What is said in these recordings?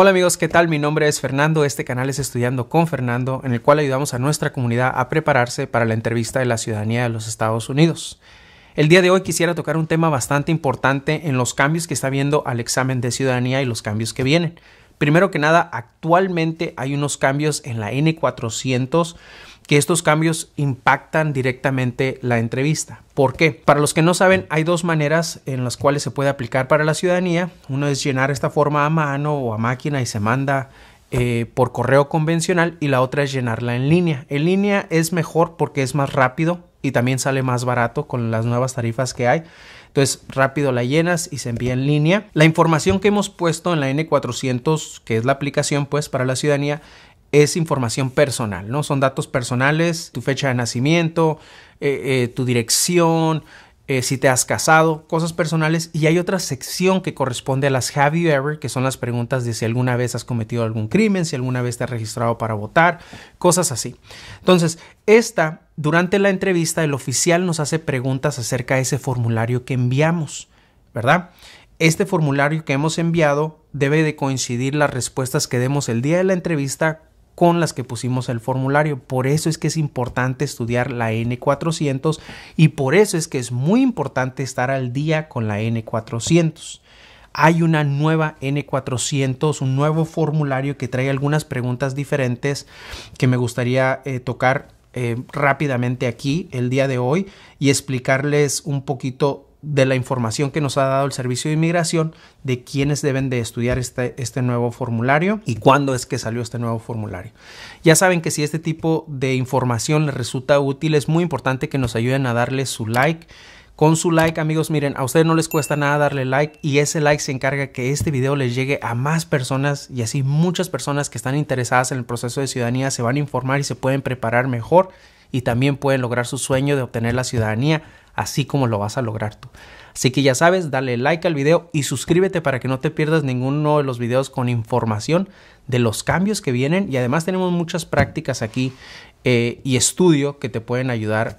Hola amigos, ¿qué tal? Mi nombre es Fernando, este canal es Estudiando con Fernando, en el cual ayudamos a nuestra comunidad a prepararse para la entrevista de la ciudadanía de los Estados Unidos. El día de hoy quisiera tocar un tema bastante importante en los cambios que está habiendo al examen de ciudadanía y los cambios que vienen. Primero que nada, actualmente hay unos cambios en la N-400 que estos cambios impactan directamente la entrevista. ¿Por qué? Para los que no saben, hay dos maneras en las cuales se puede aplicar para la ciudadanía. Uno es llenar esta forma a mano o a máquina y se manda por correo convencional, y la otra es llenarla en línea. En línea es mejor porque es más rápido y también sale más barato con las nuevas tarifas que hay. Entonces rápido la llenas y se envía en línea. La información que hemos puesto en la N400, que es la aplicación pues para la ciudadanía, es información personal, ¿no? Son datos personales, tu fecha de nacimiento, tu dirección, si te has casado, cosas personales. Y hay otra sección que corresponde a las Have You Ever, que son las preguntas de si alguna vez has cometido algún crimen, si alguna vez te has registrado para votar, cosas así. Entonces, durante la entrevista, el oficial nos hace preguntas acerca de ese formulario que enviamos, ¿verdad? Este formulario que hemos enviado debe de coincidir las respuestas que demos el día de la entrevista con las que pusimos el formulario. Por eso es que es importante estudiar la N400 y por eso es que es muy importante estar al día con la N400. Hay una nueva N400, un nuevo formulario que trae algunas preguntas diferentes que me gustaría tocar rápidamente aquí el día de hoy y explicarles un poquito de la información que nos ha dado el Servicio de Inmigración de quiénes deben de estudiar este nuevo formulario y cuándo es que salió este nuevo formulario. Ya saben que si este tipo de información les resulta útil, es muy importante que nos ayuden a darle su like. Con su like, amigos, miren, a ustedes no les cuesta nada darle like y ese like se encarga que este video les llegue a más personas y así muchas personas que están interesadas en el proceso de ciudadanía se van a informar y se pueden preparar mejor y también pueden lograr su sueño de obtener la ciudadanía, así como lo vas a lograr tú. Así que ya sabes, dale like al video y suscríbete para que no te pierdas ninguno de los videos con información de los cambios que vienen. Y además tenemos muchas prácticas aquí y estudio que te pueden ayudar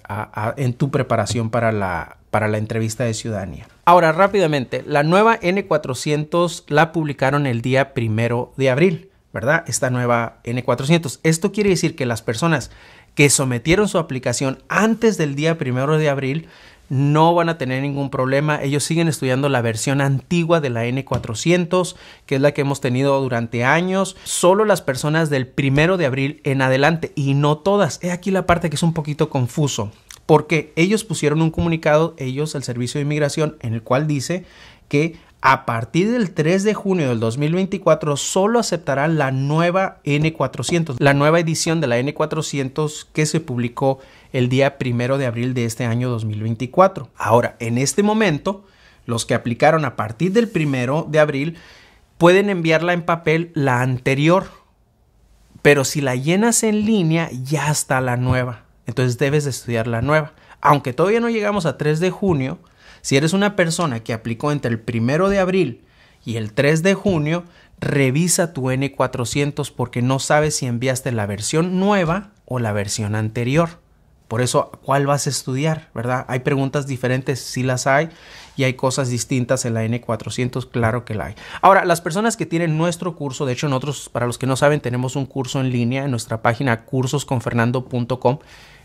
en tu preparación para la entrevista de ciudadanía. Ahora rápidamente, la nueva N400 la publicaron el día 1 de abril, ¿verdad? Esta nueva N400. Esto quiere decir que las personas que sometieron su aplicación antes del día 1 de abril no van a tener ningún problema. Ellos siguen estudiando la versión antigua de la N400, que es la que hemos tenido durante años. Solo las personas del 1 de abril en adelante, y no todas. Es aquí la parte que es un poquito confuso, porque ellos pusieron un comunicado, el Servicio de Inmigración, en el cual dice que a partir del 3 de junio del 2024 solo aceptarán la nueva N400, la nueva edición de la N400 que se publicó el día 1 de abril de este año 2024. Ahora, en este momento, los que aplicaron a partir del 1 de abril pueden enviarla en papel la anterior, pero si la llenas en línea ya está la nueva, entonces debes de estudiar la nueva. Aunque todavía no llegamos a 3 de junio, si eres una persona que aplicó entre el 1 de abril y el 3 de junio, revisa tu N400 porque no sabes si enviaste la versión nueva o la versión anterior. Por eso, ¿cuál vas a estudiar? ¿Verdad? Hay preguntas diferentes, sí las hay, y hay cosas distintas en la N400, claro que la hay. Ahora, las personas que tienen nuestro curso, de hecho nosotros, para los que no saben, tenemos un curso en línea en nuestra página cursosconfernando.com,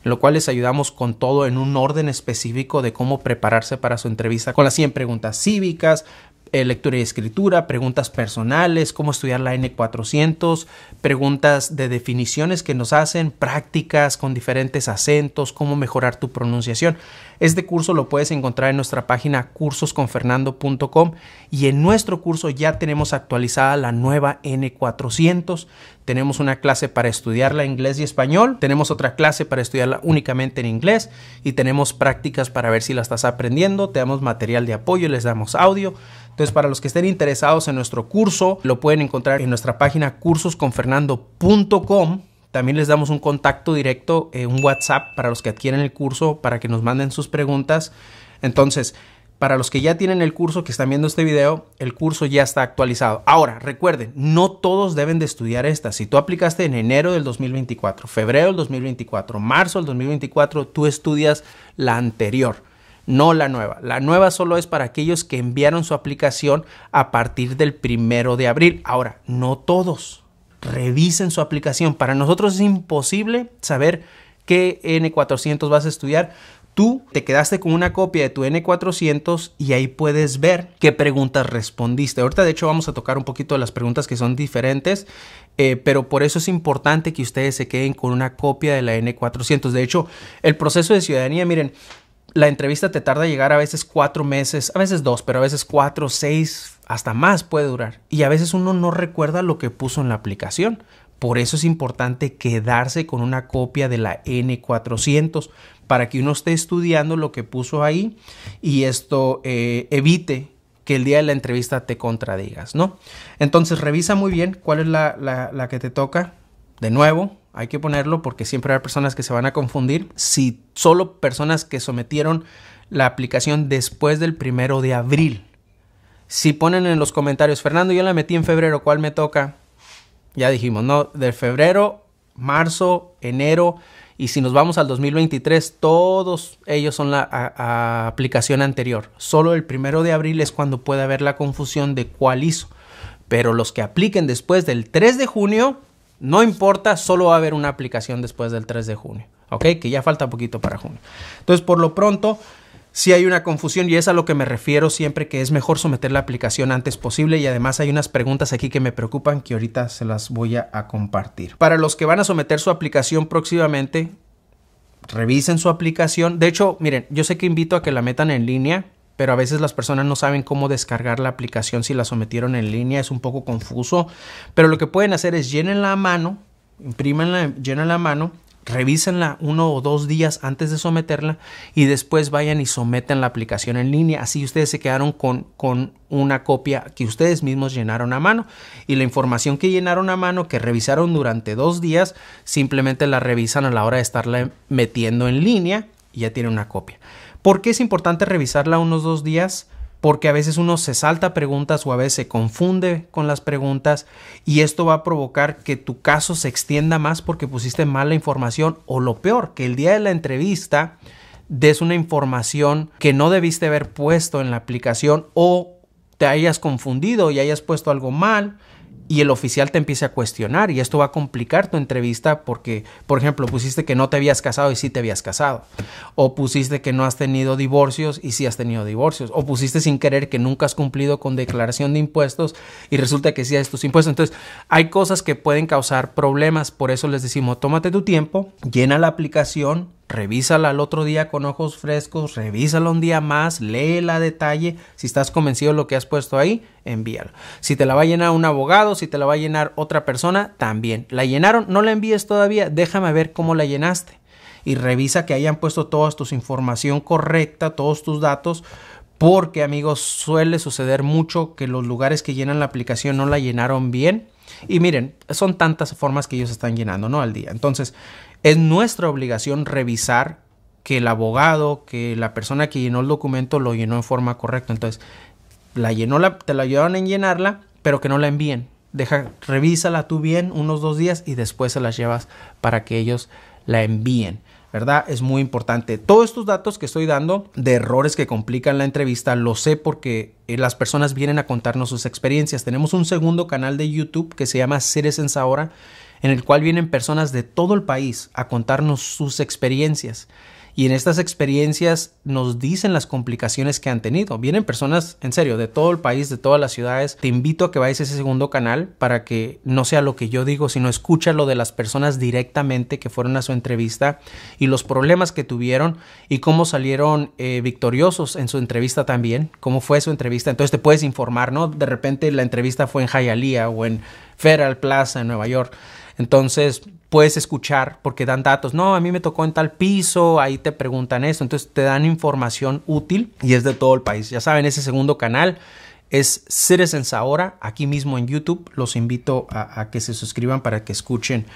en lo cual les ayudamos con todo en un orden específico de cómo prepararse para su entrevista, con las 100 preguntas cívicas, lectura y escritura, preguntas personales, cómo estudiar la N400, preguntas de definiciones que nos hacen, prácticas con diferentes acentos, cómo mejorar tu pronunciación. Este curso lo puedes encontrar en nuestra página cursosconfernando.com y en nuestro curso ya tenemos actualizada la nueva N400. Tenemos una clase para estudiarla en inglés y español, tenemos otra clase para estudiarla únicamente en inglés y tenemos prácticas para ver si la estás aprendiendo, te damos material de apoyo, les damos audio. Entonces, para los que estén interesados en nuestro curso, lo pueden encontrar en nuestra página cursosconfernando.com. También les damos un contacto directo, un WhatsApp para los que adquieren el curso, para que nos manden sus preguntas. Entonces, para los que ya tienen el curso, que están viendo este video, el curso ya está actualizado. Ahora, recuerden, no todos deben de estudiar esta. Si tú aplicaste en enero del 2024, febrero del 2024, marzo del 2024, tú estudias la anterior. no la nueva. La nueva solo es para aquellos que enviaron su aplicación a partir del 1 de abril. Ahora, no todos. Revisen su aplicación. Para nosotros es imposible saber qué N400 vas a estudiar. Tú te quedaste con una copia de tu N400 y ahí puedes ver qué preguntas respondiste. Ahorita, de hecho, vamos a tocar un poquito las preguntas que son diferentes, pero por eso es importante que ustedes se queden con una copia de la N400. De hecho, el proceso de ciudadanía, miren, la entrevista te tarda a llegar a veces 4 meses, a veces 2, pero a veces 4, 6, hasta más puede durar. Y a veces uno no recuerda lo que puso en la aplicación. Por eso es importante quedarse con una copia de la N400 para que uno esté estudiando lo que puso ahí y esto evite que el día de la entrevista te contradigas, ¿no? Entonces revisa muy bien cuál es la que te toca. De nuevo, hay que ponerlo porque siempre hay personas que se van a confundir. Si solo personas que sometieron la aplicación después del 1 de abril. Si ponen en los comentarios, Fernando, yo la metí en febrero, ¿cuál me toca? Ya dijimos, ¿no? De febrero, marzo, enero, y si nos vamos al 2023, todos ellos son la aplicación anterior. Solo el 1 de abril es cuando puede haber la confusión de cuál hizo. Pero los que apliquen después del 3 de junio, no importa, solo va a haber una aplicación después del 3 de junio. ¿Ok? Que ya falta poquito para junio. Entonces, por lo pronto, sí hay una confusión y es a lo que me refiero siempre, que es mejor someter la aplicación antes posible, y además hay unas preguntas aquí que me preocupan que ahorita se las voy a compartir. Para los que van a someter su aplicación próximamente, revisen su aplicación. De hecho, miren, yo sé que invito a que la metan en línea, pero a veces las personas no saben cómo descargar la aplicación si la sometieron en línea, es un poco confuso. Pero lo que pueden hacer es llénenla a mano, imprímanla, llénenla a mano. Revísenla 1 o 2 días antes de someterla y después vayan y someten la aplicación en línea. Así ustedes se quedaron con una copia que ustedes mismos llenaron a mano, y la información que llenaron a mano, que revisaron durante 2 días, simplemente la revisan a la hora de estarla metiendo en línea y ya tienen una copia. ¿Por qué es importante revisarla unos 2 días? Porque a veces uno se salta preguntas o a veces se confunde con las preguntas, y esto va a provocar que tu caso se extienda más porque pusiste mala información, o lo peor, que el día de la entrevista des una información que no debiste haber puesto en la aplicación, o te hayas confundido y hayas puesto algo mal y el oficial te empiece a cuestionar, y esto va a complicar tu entrevista porque, por ejemplo, pusiste que no te habías casado y sí te habías casado, o pusiste que no has tenido divorcios y sí has tenido divorcios, o pusiste sin querer que nunca has cumplido con declaración de impuestos y resulta que sí haces tus impuestos. Entonces hay cosas que pueden causar problemas, por eso les decimos, tómate tu tiempo, llena la aplicación, revísala al otro día con ojos frescos, revísala un día más, léela a detalle. Si estás convencido de lo que has puesto ahí, envíala. Si te la va a llenar un abogado, si te la va a llenar otra persona, también. ¿La llenaron? No la envíes todavía, déjame ver cómo la llenaste. Y revisa que hayan puesto toda tu información correcta, todos tus datos, porque, amigos, suele suceder mucho que los lugares que llenan la aplicación no la llenaron bien. Y miren, son tantas formas que ellos están llenando, ¿no? Al día. Entonces, es nuestra obligación revisar que el abogado, que la persona que llenó el documento lo llenó en forma correcta. Entonces, te la ayudaron en llenarla, pero que no la envíen. Revísala tú bien unos 2 días y después se las llevas para que ellos la envíen, ¿verdad? Es muy importante. Todos estos datos que estoy dando de errores que complican la entrevista, lo sé porque las personas vienen a contarnos sus experiencias. Tenemos un segundo canal de YouTube que se llama Citizens Ahora, en el cual vienen personas de todo el país a contarnos sus experiencias. Y en estas experiencias nos dicen las complicaciones que han tenido. Vienen personas, en serio, de todo el país, de todas las ciudades. Te invito a que vayas a ese segundo canal para que no sea lo que yo digo, sino escucha lo de las personas directamente que fueron a su entrevista y los problemas que tuvieron y cómo salieron victoriosos en su entrevista también, cómo fue su entrevista. Entonces te puedes informar, ¿no? De repente la entrevista fue en Hialeah o en Federal Plaza en Nueva York. Entonces puedes escuchar porque dan datos. No, a mí me tocó en tal piso, ahí te preguntan esto. Entonces te dan información útil y es de todo el país. Ya saben, ese segundo canal es Citizens Ahora, aquí mismo en YouTube. Los invito a que se suscriban para que escuchen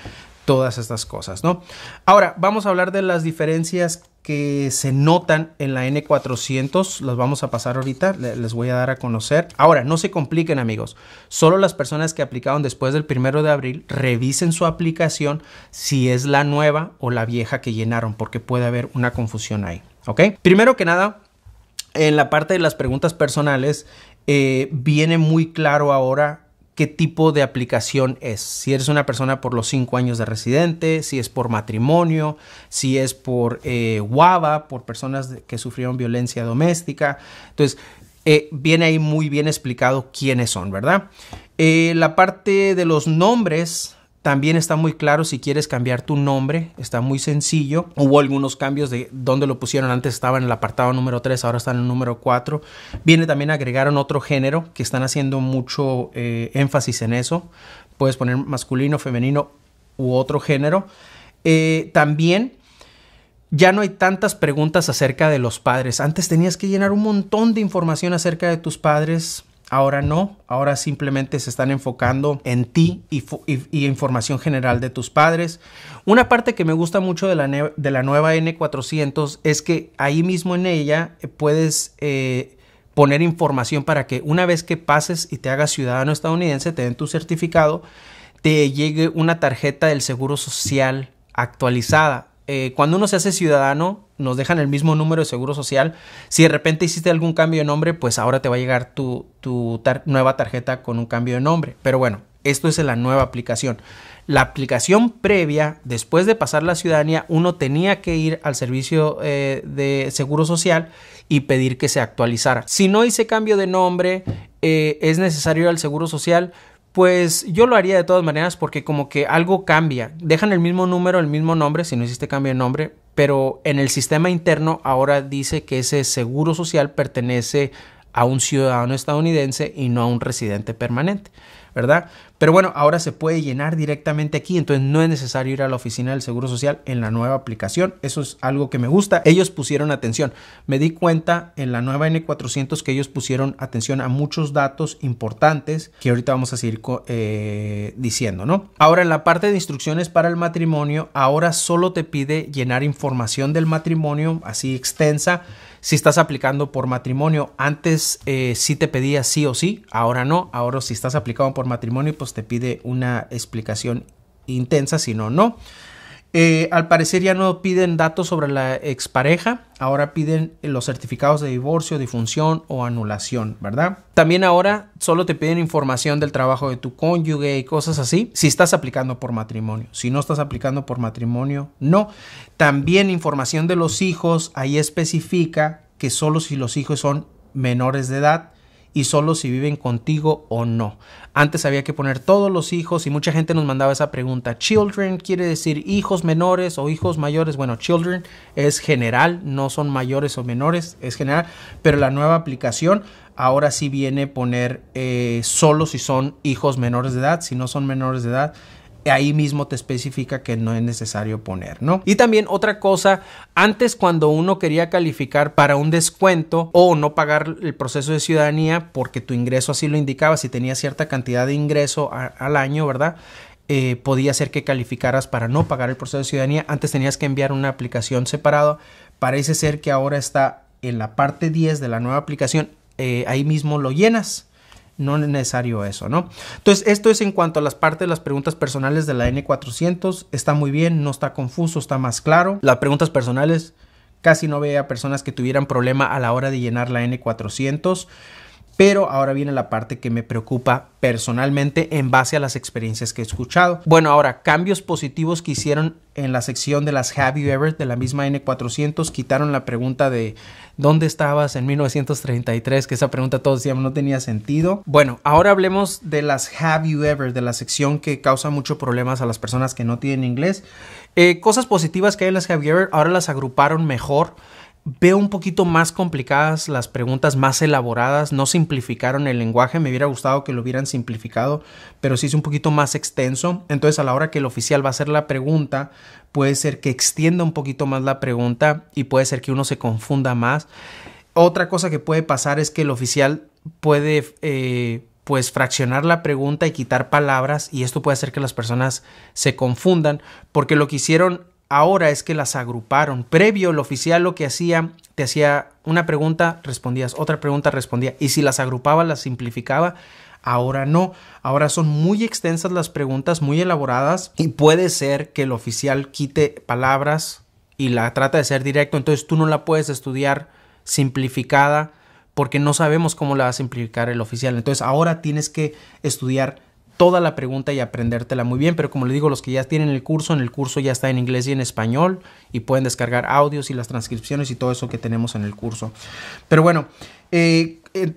todas estas cosas, ¿no? Ahora vamos a hablar de las diferencias que se notan en la N400. Las vamos a pasar ahorita, les voy a dar a conocer. Ahora, no se compliquen, amigos. Solo las personas que aplicaron después del 1 de abril revisen su aplicación si es la nueva o la vieja que llenaron, porque puede haber una confusión ahí, ¿ok? Primero que nada, En la parte de las preguntas personales viene muy claro ahora qué tipo de aplicación es. Si eres una persona por los 5 años de residente, si es por matrimonio, si es por WAVA, por personas que sufrieron violencia doméstica. Entonces, viene ahí muy bien explicado quiénes son, ¿verdad? La parte de los nombres también está muy claro. Si quieres cambiar tu nombre, está muy sencillo. Hubo algunos cambios de dónde lo pusieron. Antes estaba en el apartado número 3, ahora está en el número 4. Viene también, agregaron otro género, que están haciendo mucho énfasis en eso. Puedes poner masculino, femenino u otro género. También ya no hay tantas preguntas acerca de los padres. Antes tenías que llenar un montón de información acerca de tus padres. Ahora no, ahora simplemente se están enfocando en ti y información general de tus padres. Una parte que me gusta mucho de la nueva N400 es que ahí mismo en ella puedes poner información para que una vez que pases y te hagas ciudadano estadounidense, te den tu certificado, te llegue una tarjeta del Seguro Social actualizada. Cuando uno se hace ciudadano, nos dejan el mismo número de seguro social. Si de repente hiciste algún cambio de nombre, pues ahora te va a llegar tu nueva tarjeta con un cambio de nombre. Pero bueno, esto es la nueva aplicación. La aplicación previa, después de pasar la ciudadanía, uno tenía que ir al servicio de seguro social y pedir que se actualizara. Si no hice cambio de nombre, es necesario ir al seguro social. Pues yo lo haría de todas maneras porque como que algo cambia. Dejan el mismo número, el mismo nombre, si no hiciste cambio de nombre, pero en el sistema interno ahora dice que ese seguro social pertenece a un ciudadano estadounidense y no a un residente permanente, ¿verdad? Pero bueno, ahora se puede llenar directamente aquí, entonces no es necesario ir a la oficina del Seguro Social en la nueva aplicación. Eso es algo que me gusta. Ellos pusieron atención. Me di cuenta en la nueva N400 que ellos pusieron atención a muchos datos importantes que ahorita vamos a seguir diciendo, ¿no? Ahora, en la parte de instrucciones para el matrimonio, ahora solo te pide llenar información del matrimonio, así extensa, si estás aplicando por matrimonio. Antes sí te pedía sí o sí, ahora no. Ahora, si estás aplicando por matrimonio, pues te pide una explicación intensa, si no, no. Al parecer ya no piden datos sobre la expareja, ahora piden los certificados de divorcio, difunción o anulación, ¿verdad? También ahora solo te piden información del trabajo de tu cónyuge y cosas así, si estás aplicando por matrimonio. Si no estás aplicando por matrimonio, no. También información de los hijos, ahí especifica que solo si los hijos son menores de edad, y solo si viven contigo o no. Antes había que poner todos los hijos y mucha gente nos mandaba esa pregunta. Children quiere decir hijos menores o hijos mayores. Bueno, children es general, no son mayores o menores, es general. Pero la nueva aplicación ahora sí viene a poner solo si son hijos menores de edad. Si no son menores de edad, ahí mismo te especifica que no es necesario poner, ¿no? Y también otra cosa, antes cuando uno quería calificar para un descuento o no pagar el proceso de ciudadanía porque tu ingreso así lo indicaba, si tenías cierta cantidad de ingreso al año, ¿verdad? Podía ser que calificaras para no pagar el proceso de ciudadanía. Antes tenías que enviar una aplicación separada. Parece ser que ahora está en la parte 10 de la nueva aplicación. Ahí mismo lo llenas. No es necesario eso, ¿no? Entonces, esto es en cuanto a las partes de las preguntas personales de la N400. Está muy bien, no está confuso, está más claro. Las preguntas personales, casi no veía personas que tuvieran problema a la hora de llenar la N400. Pero ahora viene la parte que me preocupa personalmente en base a las experiencias que he escuchado. Bueno, ahora, cambios positivos que hicieron en la sección de las Have You Ever de la misma N400. Quitaron la pregunta de ¿dónde estabas en 1933? Que esa pregunta todos decíamos no tenía sentido. Bueno, ahora hablemos de las Have You Ever, de la sección que causa muchos problemas a las personas que no tienen inglés. Cosas positivas que hay en las Have You Ever, ahora las agruparon mejor. Veo un poquito más complicadas las preguntas, más elaboradas. No simplificaron el lenguaje. Me hubiera gustado que lo hubieran simplificado, pero sí es un poquito más extenso. Entonces, a la hora que el oficial va a hacer la pregunta, puede ser que extienda un poquito más la pregunta y puede ser que uno se confunda más. Otra cosa que puede pasar es que el oficial puede pues fraccionar la pregunta y quitar palabras, y esto puede hacer que las personas se confundan, porque lo que hicieron ahora es que las agruparon. Previo, el oficial lo que hacía, te hacía una pregunta, respondías, otra pregunta, respondía. Y si las agrupaba, las simplificaba. Ahora no. Ahora son muy extensas las preguntas, muy elaboradas. Y puede ser que el oficial quite palabras y la trata de ser directo. Entonces tú no la puedes estudiar simplificada porque no sabemos cómo la va a simplificar el oficial. Entonces ahora tienes que estudiar toda la pregunta y aprendértela muy bien, pero como le digo, los que ya tienen el curso ya está en inglés y en español y pueden descargar audios y las transcripciones y todo eso que tenemos en el curso. Pero bueno,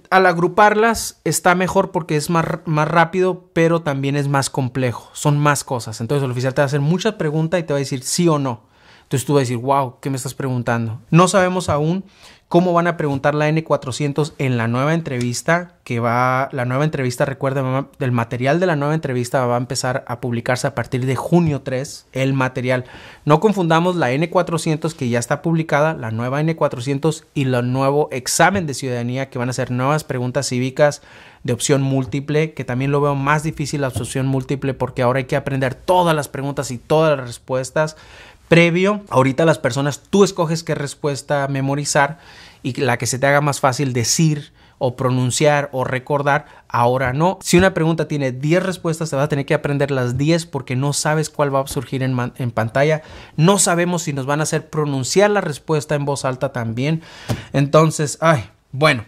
al agruparlas está mejor porque es más rápido, pero también es más complejo, son más cosas. Entonces el oficial te va a hacer muchas preguntas y te va a decir sí o no. Entonces tú vas a decir, wow, ¿qué me estás preguntando? No sabemos aún cómo van a preguntar la N-400 en la nueva entrevista que va... La nueva entrevista, recuerda, el material de la nueva entrevista va a empezar a publicarse a partir de junio 3, el material. No confundamos la N-400 que ya está publicada, la nueva N-400 y el nuevo examen de ciudadanía, que van a ser nuevas preguntas cívicas de opción múltiple, que también lo veo más difícil la opción múltiple porque ahora hay que aprender todas las preguntas y todas las respuestas. Previo, ahorita las personas, tú escoges qué respuesta memorizar y la que se te haga más fácil decir o pronunciar o recordar. Ahora no. Si una pregunta tiene 10 respuestas, te vas a tener que aprender las 10 porque no sabes cuál va a surgir en pantalla. No sabemos si nos van a hacer pronunciar la respuesta en voz alta también. Entonces, bueno.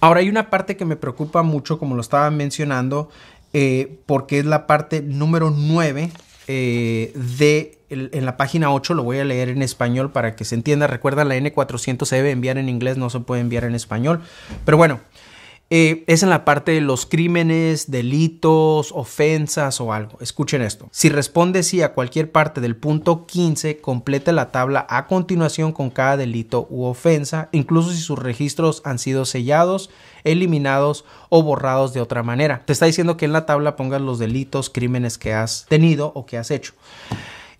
Ahora hay una parte que me preocupa mucho, como lo estaba mencionando, porque es la parte número 9 en la página 8, lo voy a leer en español para que se entienda. Recuerda, la N-400 se debe enviar en inglés, no se puede enviar en español. Pero bueno, es en la parte de los crímenes, delitos, ofensas o algo. Escuchen esto. Si responde sí a cualquier parte del punto 15, complete la tabla a continuación con cada delito u ofensa, incluso si sus registros han sido sellados, eliminados o borrados de otra manera. Te está diciendo que en la tabla pongas los delitos, crímenes que has tenido o que has hecho.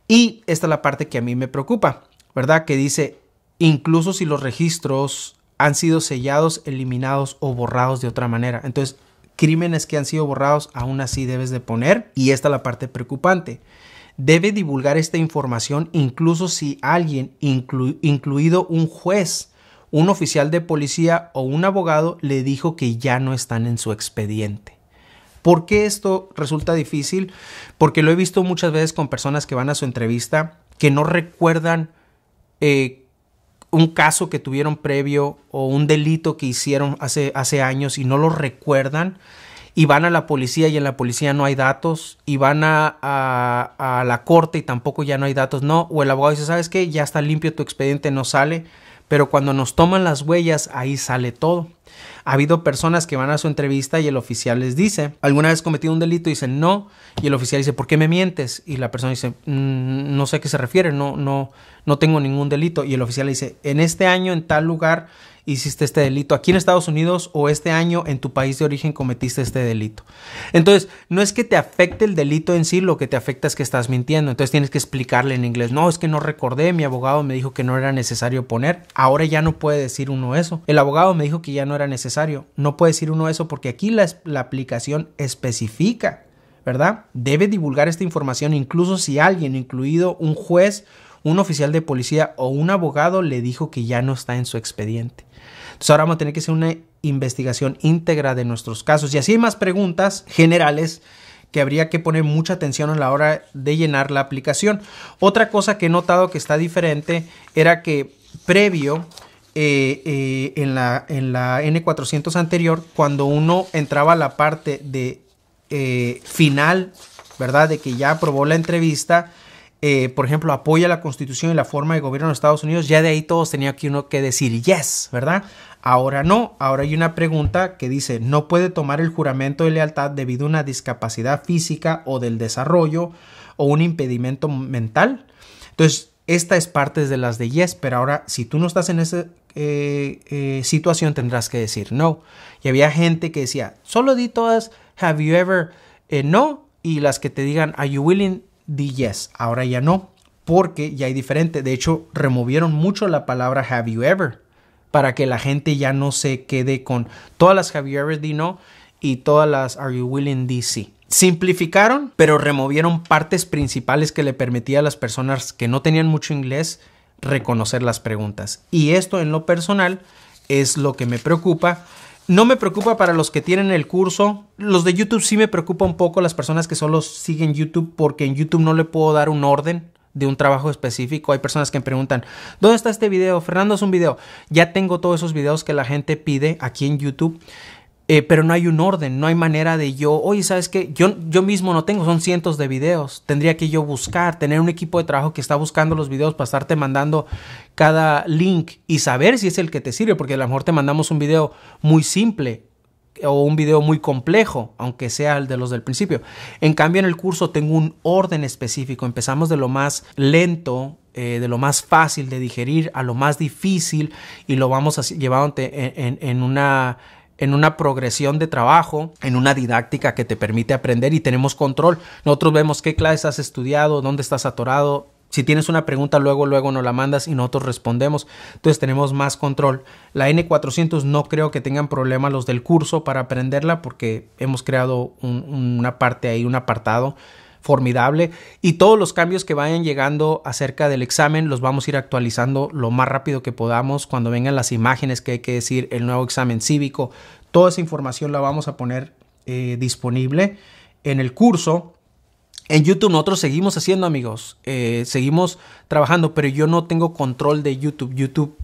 Y esta es la parte que a mí me preocupa, ¿verdad? Que dice, incluso si los registros han sido sellados, eliminados o borrados de otra manera. Entonces, crímenes que han sido borrados, aún así debes de poner. Y esta es la parte preocupante. Debe divulgar esta información incluso si alguien, incluido un juez, un oficial de policía o un abogado, le dijo que ya no están en su expediente. ¿Por qué esto resulta difícil? Porque lo he visto muchas veces con personas que van a su entrevista que no recuerdan un caso que tuvieron previo o un delito que hicieron hace años y no lo recuerdan y van a la policía y en la policía no hay datos y van a la corte y tampoco ya no hay datos. No, o el abogado dice, ¿sabes qué? Ya está limpio tu expediente, no sale. Pero cuando nos toman las huellas, ahí sale todo. Ha habido personas que van a su entrevista y el oficial les dice, ¿alguna vez cometí un delito? Y dicen, no. Y el oficial dice, ¿por qué me mientes? Y la persona dice, no sé a qué se refiere, no tengo ningún delito. Y el oficial le dice, en este año, en tal lugar, hiciste este delito. Aquí en Estados Unidos o este año, en tu país de origen, cometiste este delito. Entonces, no es que te afecte el delito en sí, lo que te afecta es que estás mintiendo. Entonces, tienes que explicarle en inglés. No, es que no recordé, mi abogado me dijo que no era necesario poner. Ahora ya no puede decir uno eso. El abogado me dijo que ya no era necesario. No puede decir uno eso porque aquí la aplicación especifica, ¿verdad? Debe divulgar esta información incluso si alguien, incluido un juez, un oficial de policía o un abogado, le dijo que ya no está en su expediente. Entonces ahora vamos a tener que hacer una investigación íntegra de nuestros casos. Y así hay más preguntas generales que habría que poner mucha atención a la hora de llenar la aplicación. Otra cosa que he notado que está diferente era que previo... en la N-400 anterior, cuando uno entraba a la parte de final, ¿verdad? De que ya aprobó la entrevista, por ejemplo, apoya la Constitución y la forma de gobierno de Estados Unidos, ya de ahí todos tenían que uno que decir yes, ¿verdad? Ahora no, ahora hay una pregunta que dice, no puede tomar el juramento de lealtad debido a una discapacidad física o del desarrollo o un impedimento mental. Entonces, esta es parte de las de yes, pero ahora si tú no estás en esa situación tendrás que decir no. Y había gente que decía, solo di todas, have you ever, no, y las que te digan, are you willing, di yes. Ahora ya no, porque ya hay diferente. De hecho, removieron mucho la palabra have you ever, para que la gente ya no se quede con todas las have you ever, di no, y todas las are you willing, di sí. Simplificaron, pero removieron partes principales que le permitía a las personas que no tenían mucho inglés reconocer las preguntas. Y esto en lo personal es lo que me preocupa. No me preocupa para los que tienen el curso. Los de YouTube sí me preocupa un poco, las personas que solo siguen YouTube, porque en YouTube no le puedo dar un orden. de un trabajo específico. Hay personas que me preguntan, ¿dónde está este video? Fernando, es un video. Ya tengo todos esos videos que la gente pide aquí en YouTube, pero no hay un orden, no hay manera de yo, oye, ¿sabes qué? Yo mismo no tengo, son cientos de videos. Tendría que yo buscar, tener un equipo de trabajo que está buscando los videos para estarte mandando cada link y saber si es el que te sirve, porque a lo mejor te mandamos un video muy simple o un video muy complejo, aunque sea el de los del principio. En cambio, en el curso tengo un orden específico. Empezamos de lo más lento, de lo más fácil de digerir a lo más difícil, y lo vamos a llevar en una progresión de trabajo, en una didáctica que te permite aprender, y tenemos control. Nosotros vemos qué clases has estudiado, dónde estás atorado. Si tienes una pregunta, luego nos la mandas y nosotros respondemos. Entonces tenemos más control. La N400 no creo que tengan problemas los del curso para aprenderla, porque hemos creado una parte ahí, un apartado formidable. Y todos los cambios que vayan llegando acerca del examen los vamos a ir actualizando lo más rápido que podamos. Cuando vengan las imágenes que hay que decir, el nuevo examen cívico, toda esa información la vamos a poner disponible en el curso. En YouTube nosotros seguimos haciendo, amigos, seguimos trabajando, pero yo no tengo control de YouTube. YouTube,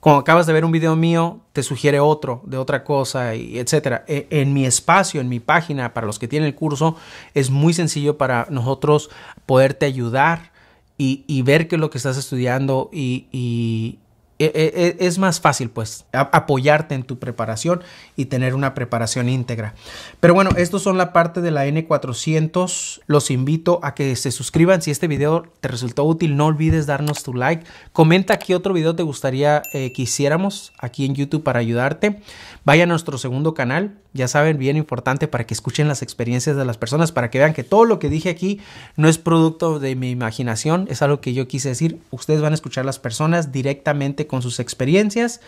cuando acabas de ver un video mío, te sugiere otro de otra cosa, y etcétera. En mi espacio, en mi página, para los que tienen el curso, es muy sencillo para nosotros poderte ayudar y ver qué es lo que estás estudiando, y es más fácil pues apoyarte en tu preparación y tener una preparación íntegra. Pero bueno, estos son la parte de la N400. Los invito a que se suscriban. Si este video te resultó útil, no olvides darnos tu like. Comenta qué otro video te gustaría que hiciéramos aquí en YouTube para ayudarte. Vaya a nuestro segundo canal, ya saben, bien importante, para que escuchen las experiencias de las personas, para que vean que todo lo que dije aquí no es producto de mi imaginación, es algo que yo quise decir. Ustedes van a escuchar a las personas directamente con sus experiencias.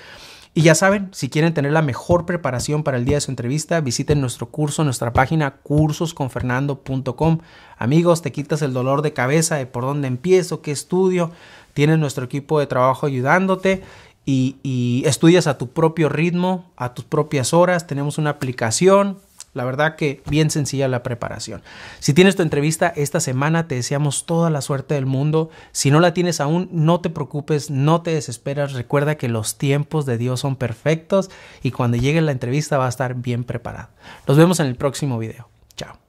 Y ya saben, si quieren tener la mejor preparación para el día de su entrevista, visiten nuestro curso, nuestra página cursosconfernando.com. Amigos, te quitas el dolor de cabeza de por dónde empiezo, qué estudio. Tienes nuestro equipo de trabajo ayudándote. Y estudias a tu propio ritmo, a tus propias horas. Tenemos una aplicación. La verdad que bien sencilla la preparación. Si tienes tu entrevista esta semana, te deseamos toda la suerte del mundo. Si no la tienes aún, no te preocupes, no te desesperas. Recuerda que los tiempos de Dios son perfectos, y cuando llegue la entrevista va a estar bien preparado. Nos vemos en el próximo video. Chao.